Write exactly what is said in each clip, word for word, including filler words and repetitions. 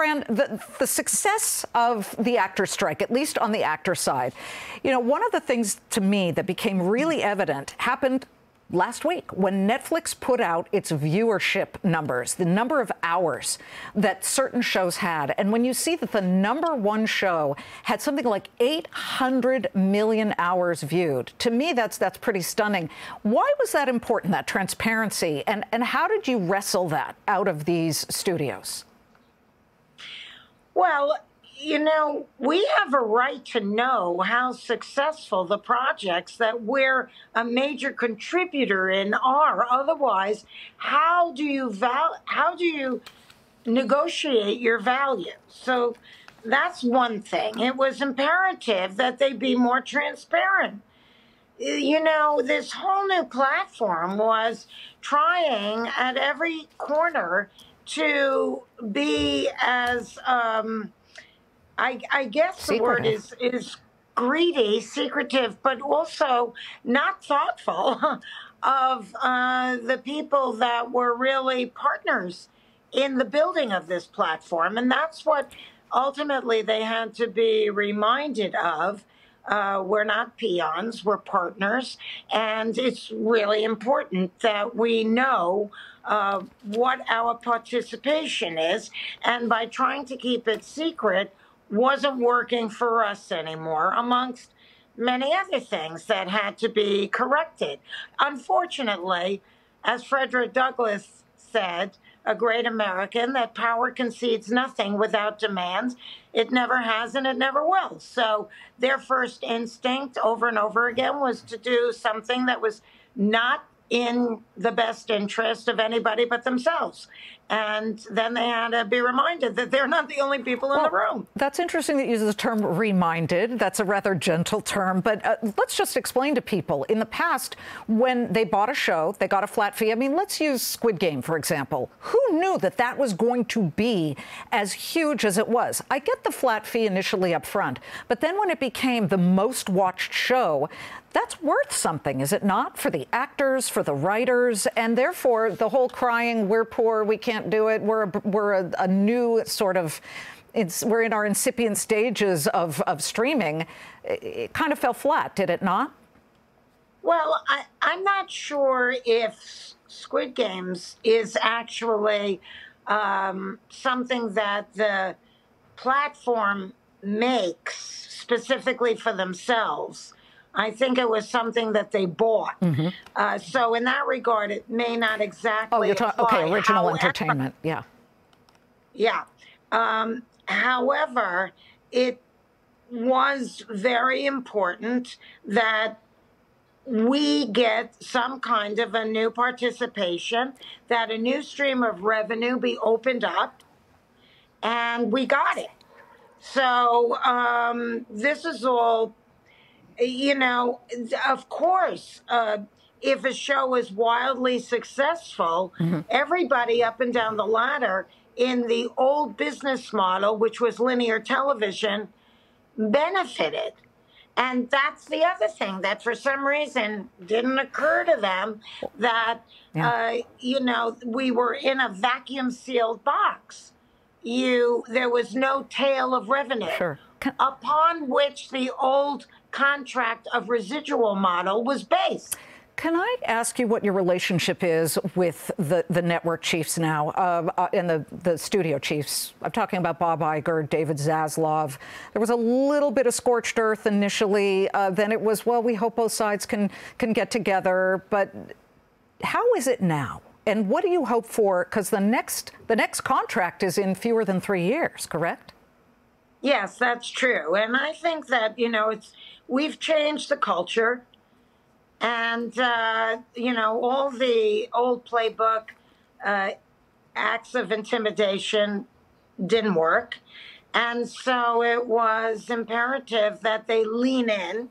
Fran, the, the success of the actors' strike, at least on the actor side, you know, one of the things to me that became really evident happened last week when Netflix put out its viewership numbers, the number of hours that certain shows had. And when you see that the number one show had something like eight hundred million hours viewed, to me, that's that's pretty stunning. Why was that important, that transparency? And, and how did you wrestle that out of these studios? Well, you know, we have a right to know how successful the projects that we're a major contributor in are. Otherwise, how do you val how do you negotiate your value? So that's one thing. It was imperative that they be more transparent. You know, this whole new platform was trying at every corner to be as um I, I guess the word is, is greedy, secretive, but also not thoughtful of uh, the people that were really partners in the building of this platform. And that's what ultimately they had to be reminded of. Uh, we're not peons, we're partners. And it's really important that we know uh, what our participation is. And by trying to keep it secret, wasn't working for us anymore, amongst many other things that had to be corrected. Unfortunately, as Frederick Douglass said, a great American, that power concedes nothing without demand. It never has and it never will. So their first instinct over and over again was to do something that was not in the best interest of anybody but themselves. And then they had to be reminded that they're not the only people in well, the room. That's interesting that you use the term reminded. That's a rather gentle term. But uh, let's just explain to people. In the past, when they bought a show, they got a flat fee. I mean, let's use Squid Game, for example. Who knew that that was going to be as huge as it was? I get the flat fee initially up front. But then when it became the most watched show, that's worth something, is it not? For the actors, for the writers, and therefore the whole crying, we're poor, we can't do it. We're a, we're a, a new sort of, it's, we're in our incipient stages of, of streaming. It, it kind of fell flat, did it not? Well, I, I'm not sure if Squid Games is actually um, something that the platform makes specifically for themselves. I think it was something that they bought. Mm-hmm. uh, so in that regard, it may not exactly Oh, you're talking, okay, original however, entertainment, yeah. Yeah. Um, however, it was very important that we get some kind of a new participation, that a new stream of revenue be opened up, and we got it. So um, this is all... You know, of course, uh, if a show is wildly successful, mm-hmm. everybody up and down the ladder in the old business model, which was linear television, benefited. And that's the other thing that for some reason didn't occur to them that, yeah. uh, you know, we were in a vacuum sealed box. You, there was no tail of revenue sure. upon which the old contract of residual model was based. Can I ask you what your relationship is with the, the network chiefs now uh, uh, and the, the studio chiefs? I'm talking about Bob Iger, David Zaslav. There was a little bit of scorched earth initially. Uh, then it was, well, we hope both sides can, can get together. But how is it now? And what do you hope for? Because the next, the next contract is in fewer than three years, correct? Yes, that's true. And I think that, you know, it's we've changed the culture and, uh, you know, all the old playbook uh, acts of intimidation didn't work. And so it was imperative that they lean in,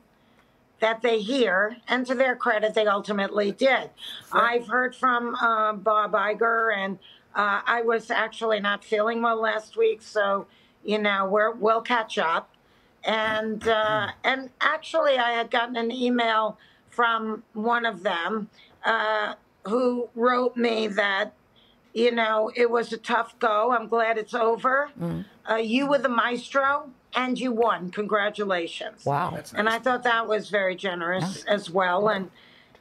that they hear, and to their credit, they ultimately did. I've heard from uh, Bob Iger, and uh, I was actually not feeling well last week, so... You know, we're, we'll catch up. And, uh, and actually, I had gotten an email from one of them uh, who wrote me that You know, it was a tough go. I'm glad it's over. Mm. Uh, you were the maestro, and you won. Congratulations. Wow. That's nice. And I thought that was very generous yeah. as well. Yeah. And,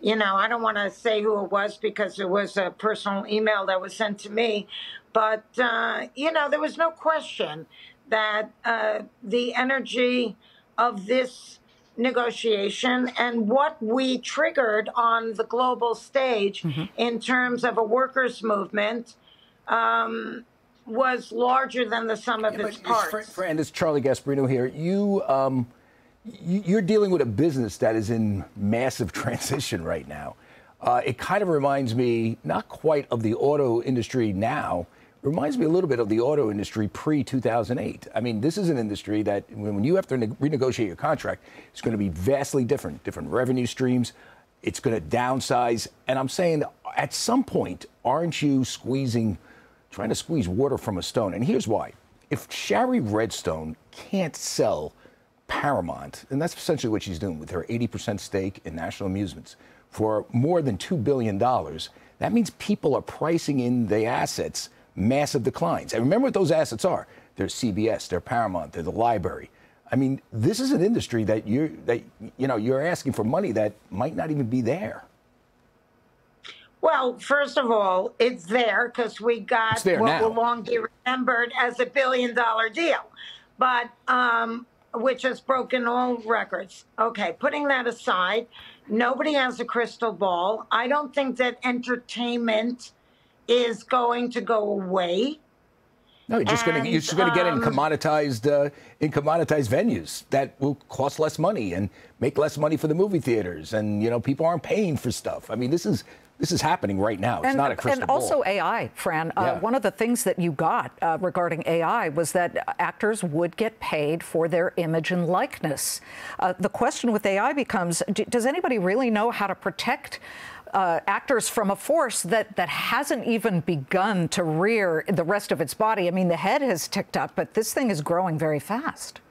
you know, I don't want to say who it was because it was a personal email that was sent to me. But, uh, you know, there was no question that uh, the energy of this negotiation and what we triggered on the global stage mm-hmm. in terms of a workers' movement um, was larger than the sum of yeah, its parts. Fran, Fran, this is Charlie Gasparino here. You, um, you're dealing with a business that is in massive transition right now. Uh, it kind of reminds me, not quite of the auto industry now, reminds me a little bit of the auto industry pre two thousand eight. I mean, this is an industry that when you have to renegotiate your contract, it's going to be vastly different, different revenue streams. It's going to downsize. And I'm saying at some point, aren't you squeezing, trying to squeeze water from a stone? And here's why. If Shari Redstone can't sell Paramount, and that's essentially what she's doing with her eighty percent stake in National Amusements, for more than two billion dollars, that means people are pricing in the assets massive declines. And remember what those assets are. They're C B S, they're Paramount, they're the library. I mean, this is an industry that you're, that, you know, you're asking for money that might not even be there. Well, first of all, it's there because we got what will long be remembered as a billion dollar deal, but um, which has broken all records. Okay, putting that aside, nobody has a crystal ball. I don't think that entertainment is going to go away. No, you're just going to get in commoditized, uh, in commoditized venues that will cost less money and make less money for the movie theaters. And, you know, people aren't paying for stuff. I mean, this is this is happening right now. It's and, not a crystal ball. And also A I, Fran. Uh, yeah. One of the things that you got uh, regarding A I was that actors would get paid for their image and likeness. Uh, the question with A I becomes, do, does anybody really know how to protect Uh, actors from a force that, that hasn't even begun to rear the rest of its body? I mean, the head has ticked up, but this thing is growing very fast.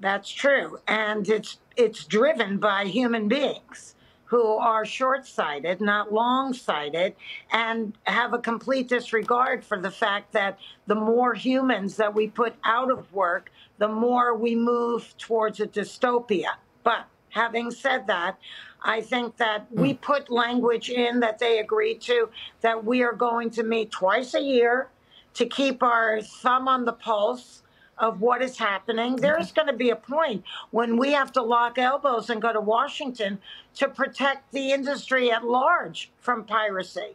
That's true. And it's, it's driven by human beings who are short-sighted, not long-sighted, and have a complete disregard for the fact that the more humans that we put out of work, the more we move towards a dystopia. But having said that, I think that we put language in that they agreed to, that we are going to meet twice a year to keep our thumb on the pulse of what is happening. There is going to be a point when we have to lock elbows and go to Washington to protect the industry at large from piracy.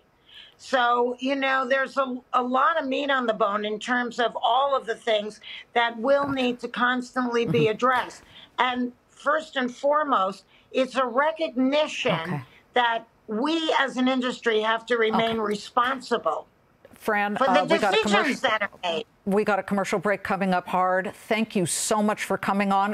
So, you know, there's a, a lot of meat on the bone in terms of all of the things that will need to constantly be addressed. And first and foremost, it's a recognition okay. that we as an industry have to remain okay. responsible Fran, for the uh, we decisions got a that are made. We got a commercial break coming up hard. Thank you so much for coming on.